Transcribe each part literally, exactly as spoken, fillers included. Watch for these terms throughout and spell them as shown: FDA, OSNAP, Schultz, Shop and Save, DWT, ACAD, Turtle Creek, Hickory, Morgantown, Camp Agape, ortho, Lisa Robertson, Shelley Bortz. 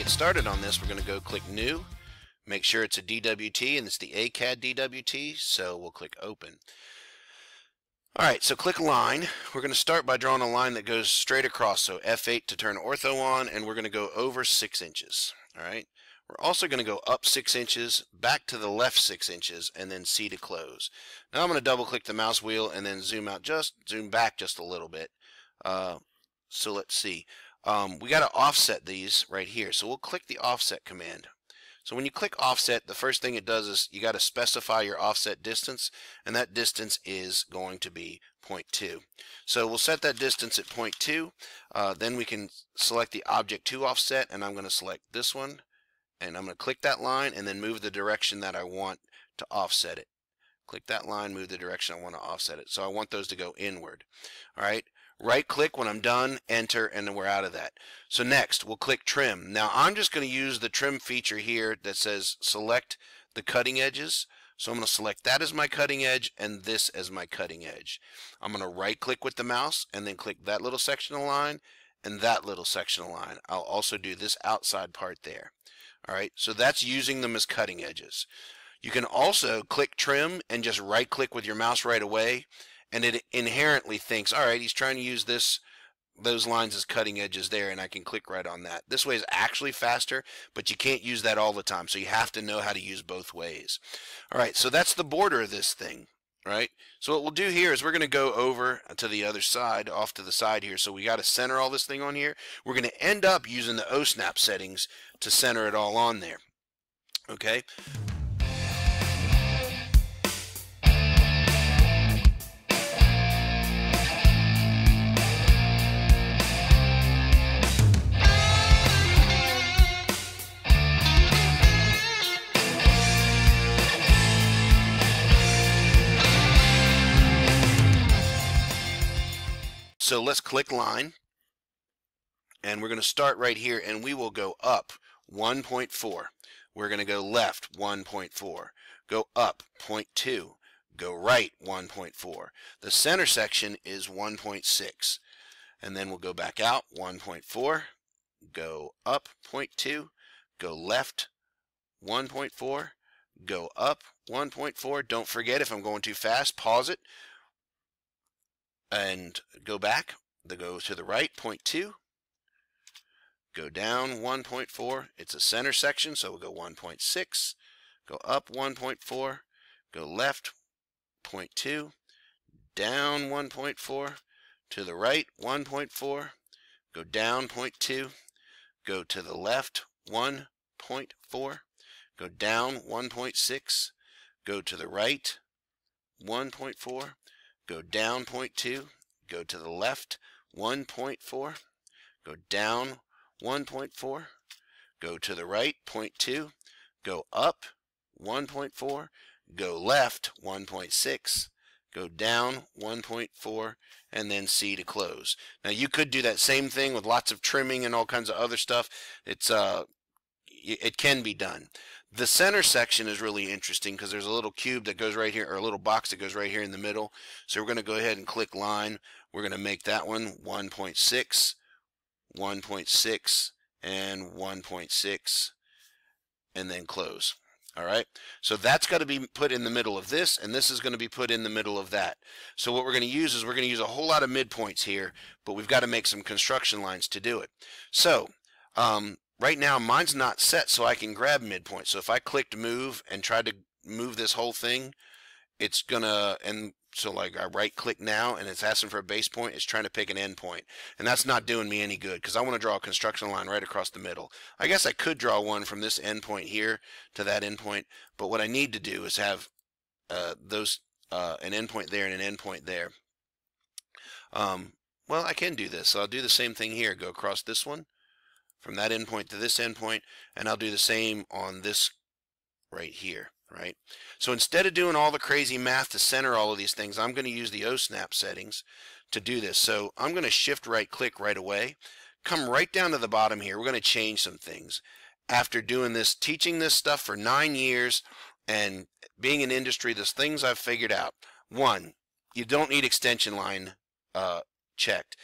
get started on this, we're going to go click New, make sure it's a D W T, and it's the ACAD D W T, so we'll click Open. Alright, so click Line. We're going to start by drawing a line that goes straight across, so F eight to turn ortho on, and we're going to go over six inches. Alright, we're also going to go up six inches, back to the left six inches, and then C to close. Now I'm going to double click the mouse wheel and then zoom out, just zoom back just a little bit. Uh, so let's see. Um, we got to offset these right here, so we'll click the offset command. So when you click offset, the first thing it does is you got to specify your offset distance, and that distance is going to be zero point two. So we'll set that distance at zero point two. Uh, then we can select the object to offset, and I'm going to select this one, and I'm going to click that line and then move the direction that I want to offset it. Click that line, move the direction I want to offset it. So I want those to go inward. All right. Right click when I'm done, enter, and then we're out of that. So next, we'll click Trim. Now I'm just going to use the Trim feature here that says select the cutting edges. So I'm going to select that as my cutting edge and this as my cutting edge. I'm going to right click with the mouse and then click that little sectional line and that little sectional line. I'll also do this outside part there. Alright, so that's using them as cutting edges. You can also click Trim and just right click with your mouse right away, and it inherently thinks, all right, he's trying to use this, those lines as cutting edges there, and I can click right on that. This way is actually faster, but you can't use that all the time, so you have to know how to use both ways. All right, so that's the border of this thing, right? So what we'll do here is we're going to go over to the other side, off to the side here, so we got to center all this thing on here. We're going to end up using the O snap settings to center it all on there, okay? So let's click Line, and we're going to start right here, and we will go up one point four. We're going to go left one point four, go up zero point two, go right one point four. The center section is one point six, and then we'll go back out one point four, go up zero point two, go left one point four, go up one point four. Don't forget, if I'm going too fast, pause it and go back, go to the right zero point two, go down one point four, it's a center section, so we'll go one point six, go up one point four, go left zero point two, down one point four, to the right one point four, go down zero point two, go to the left one point four, go down one point six, go to the right one point four, go down zero point two, go to the left one point four, go down one point four, go to the right zero point two, go up one point four, go left one point six, go down one point four, and then C to close. Now you could do that same thing with lots of trimming and all kinds of other stuff. It's uh, it can be done. The center section is really interesting because there's a little cube that goes right here, or a little box that goes right here in the middle. So we're going to go ahead and click Line. We're going to make that one one point six, one point six, and one point six, and then close. All right, so that's got to be put in the middle of this, and this is going to be put in the middle of that. So what we're going to use is we're going to use a whole lot of midpoints here, but we've got to make some construction lines to do it. So um, right now, mine's not set, so I can grab midpoint. So if I clicked move and tried to move this whole thing, it's gonna, and so like I right click now and it's asking for a base point, it's trying to pick an end point. And that's not doing me any good because I want to draw a construction line right across the middle. I guess I could draw one from this end point here to that end point, but what I need to do is have uh, those, uh, an end point there and an end point there. Um, well, I can do this, so I'll do the same thing here. Go across this one, from that endpoint to this endpoint, and I'll do the same on this right here, right? So instead of doing all the crazy math to center all of these things, I'm going to use the O snap settings to do this. So I'm going to shift right click right away, come right down to the bottom here. We're going to change some things. After doing this, teaching this stuff for nine years and being in industry, there's things I've figured out. One, you don't need extension line uh, checked.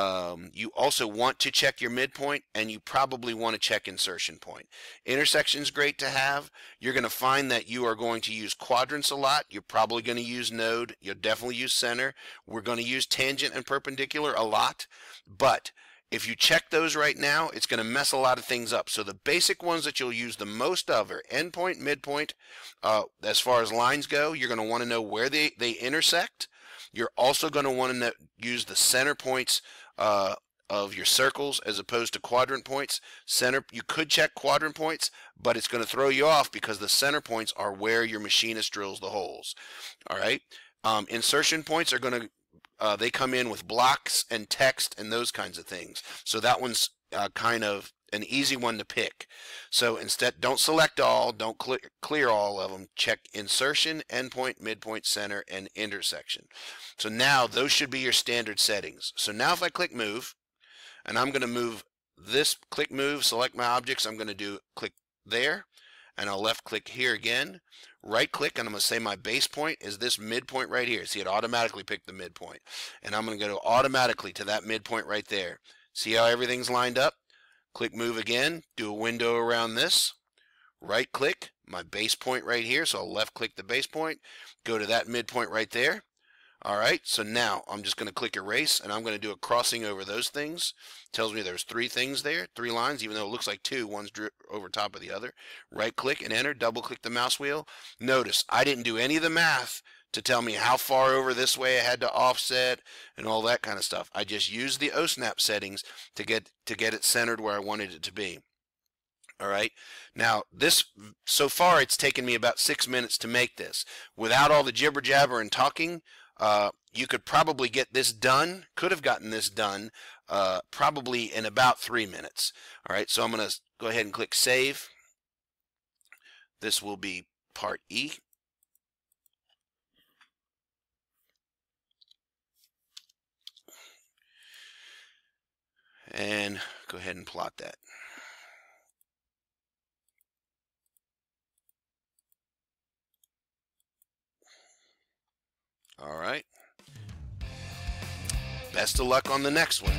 Um, you also want to check your midpoint, and you probably want to check insertion point. Intersection's great to have. You're going to find that you are going to use quadrants a lot. You're probably going to use node. You'll definitely use center. We're going to use tangent and perpendicular a lot, but if you check those right now, it's going to mess a lot of things up. So the basic ones that you'll use the most of are endpoint, midpoint. Uh, as far as lines go, you're going to want to know where they, they intersect. You're also going to want to use the center points uh, of your circles as opposed to quadrant points. Center, you could check quadrant points, but it's going to throw you off because the center points are where your machinist drills the holes. All right. Um, insertion points are going to Uh, they come in with blocks and text and those kinds of things. So that one's uh, kind of an easy one to pick. So instead, don't select all, don't cl- clear all of them. Check insertion, endpoint, midpoint, center, and intersection. So now those should be your standard settings. So now if I click move, and I'm going to move this, click move, select my objects. I'm going to do click there, and I'll left click here again. Right click, and I'm going to say my base point is this midpoint right here. See, it automatically picked the midpoint. And I'm going to go to automatically to that midpoint right there. See how everything's lined up? Click move again. Do a window around this. Right click, my base point right here. So I'll left click the base point. Go to that midpoint right there. All right, so now I'm just going to click erase, and I'm going to do a crossing over those things. Tells me there's three things there, three lines, even though it looks like two. One's over top of the other. Right click and enter, double click the mouse wheel. Notice I didn't do any of the math to tell me how far over this way I had to offset and all that kind of stuff. I just used the O snap settings to get to get it centered where I wanted it to be. All right, now this, so far it's taken me about six minutes to make this. Without all the jibber jabber and talking, Uh, you could probably get this done, could have gotten this done uh, probably in about three minutes. All right, so I'm going to go ahead and click Save. This will be Part E. And go ahead and plot that. All right, best of luck on the next one.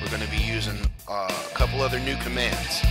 We're going to be using uh, a couple other new commands.